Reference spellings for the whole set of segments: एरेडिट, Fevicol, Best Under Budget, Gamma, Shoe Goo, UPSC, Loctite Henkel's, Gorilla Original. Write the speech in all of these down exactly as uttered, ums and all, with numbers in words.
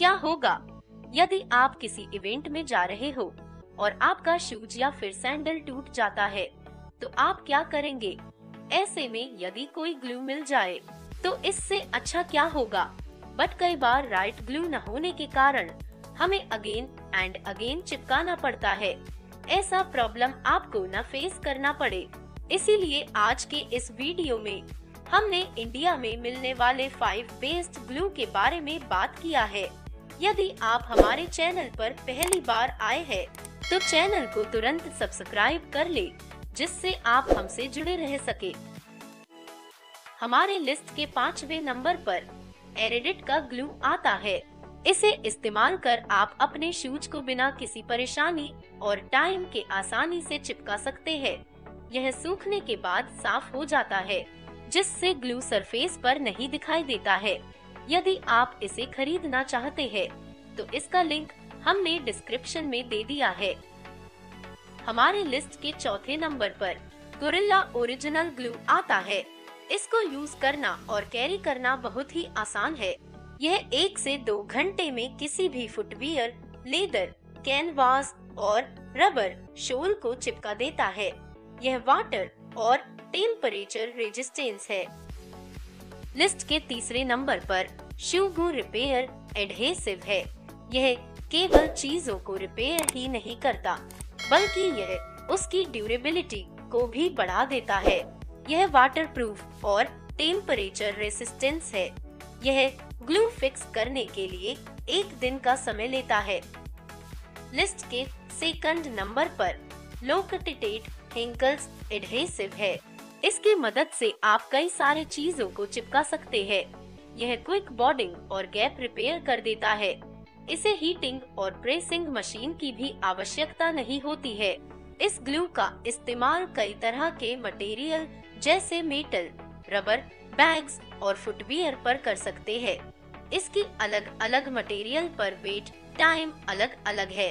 क्या होगा? यदि आप किसी इवेंट में जा रहे हो और आपका शूज या फिर सैंडल टूट जाता है तो आप क्या करेंगे? ऐसे में यदि कोई ग्लू मिल जाए तो इससे अच्छा क्या होगा? बट कई बार राइट ग्लू न होने के कारण हमें अगेन एंड अगेन चिपकाना पड़ता है। ऐसा प्रॉब्लम आपको न फेस करना पड़े, इसीलिए आज के इस वीडियो में हमने इंडिया में मिलने वाले फाइव बेस्ट ग्लू के बारे में बात किया है। यदि आप हमारे चैनल पर पहली बार आए हैं तो चैनल को तुरंत सब्सक्राइब कर ले, जिससे आप हमसे जुड़े रह सके। हमारे लिस्ट के पांचवे नंबर पर एरेडिट का ग्लू आता है। इसे इस्तेमाल कर आप अपने शूज को बिना किसी परेशानी और टाइम के आसानी से चिपका सकते हैं। यह सूखने के बाद साफ हो जाता है, जिससे ग्लू सरफेस पर नहीं दिखाई देता है। यदि आप इसे खरीदना चाहते हैं तो इसका लिंक हमने डिस्क्रिप्शन में दे दिया है। हमारे लिस्ट के चौथे नंबर पर गोरिल्ला ओरिजिनल ग्लू आता है। इसको यूज करना और कैरी करना बहुत ही आसान है। यह एक से दो घंटे में किसी भी फुटवियर, लेदर, कैनवास और रबर शोल को चिपका देता है। यह वाटर और टेम्परेचर रेजिस्टेंस है। लिस्ट के तीसरे नंबर पर शू गू रिपेयर एडहेसिव है। यह केवल चीजों को रिपेयर ही नहीं करता, बल्कि यह उसकी ड्यूरेबिलिटी को भी बढ़ा देता है। यह वाटरप्रूफ और टेम्परेचर रेसिस्टेंस है। यह ग्लू फिक्स करने के लिए एक दिन का समय लेता है। लिस्ट के सेकंड नंबर पर लोकटाइट हेंकल्स एडहेसिव है। इसकी मदद से आप कई सारे चीजों को चिपका सकते हैं। यह क्विक बॉन्डिंग और गैप रिपेयर कर देता है। इसे हीटिंग और प्रेसिंग मशीन की भी आवश्यकता नहीं होती है। इस ग्लू का इस्तेमाल कई तरह के मटेरियल जैसे मेटल, रबर, बैग्स और फुटवियर पर कर सकते हैं। इसकी अलग अलग मटेरियल पर वेट, टाइम अलग अलग है।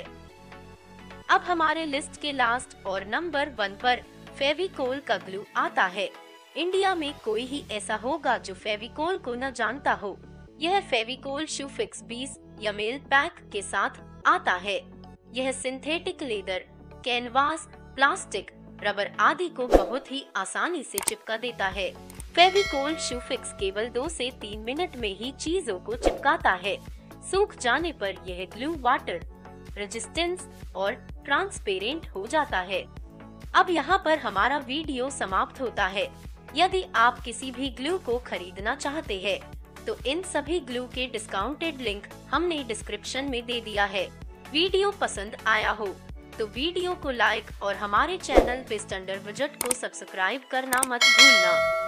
अब हमारे लिस्ट के लास्ट और नंबर वन पर फेविकोल का ग्लू आता है। इंडिया में कोई ही ऐसा होगा जो फेविकोल को न जानता हो। यह फेविकोल शू फिक्स बीस या मेल पैक के साथ आता है। यह synthetic leather, canvas, plastic, rubber आदि को बहुत ही आसानी से चिपका देता है। फेविकोल शू फिक्स केवल दो से तीन मिनट में ही चीजों को चिपकाता है। सूख जाने पर यह ग्लू वाटर रेजिस्टेंस और ट्रांसपेरेंट हो जाता है। अब यहाँ पर हमारा वीडियो समाप्त होता है। यदि आप किसी भी ग्लू को खरीदना चाहते हैं तो इन सभी ग्लू के डिस्काउंटेड लिंक हमने डिस्क्रिप्शन में दे दिया है। वीडियो पसंद आया हो तो वीडियो को लाइक और हमारे चैनल बेस्ट अंडर बजट को सब्सक्राइब करना मत भूलना।